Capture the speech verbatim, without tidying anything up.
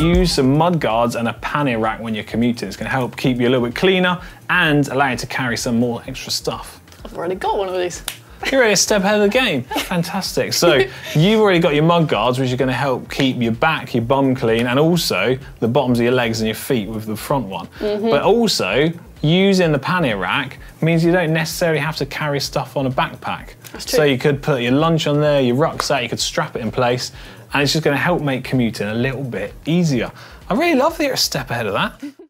use some mud guards and a pannier rack when you're commuting. It's going to help keep you a little bit cleaner and allow you to carry some more extra stuff. I've already got one of these. You're already a step ahead of the game. Fantastic. So you've already got your mud guards, which are going to help keep your back, your bum clean, and also the bottoms of your legs and your feet with the front one. Mm-hmm. But also, using the pannier rack means you don't necessarily have to carry stuff on a backpack. That's true. So you could put your lunch on there, your rucksack, you could strap it in place, and it's just going to help make commuting a little bit easier. I really love that you're a step ahead of that.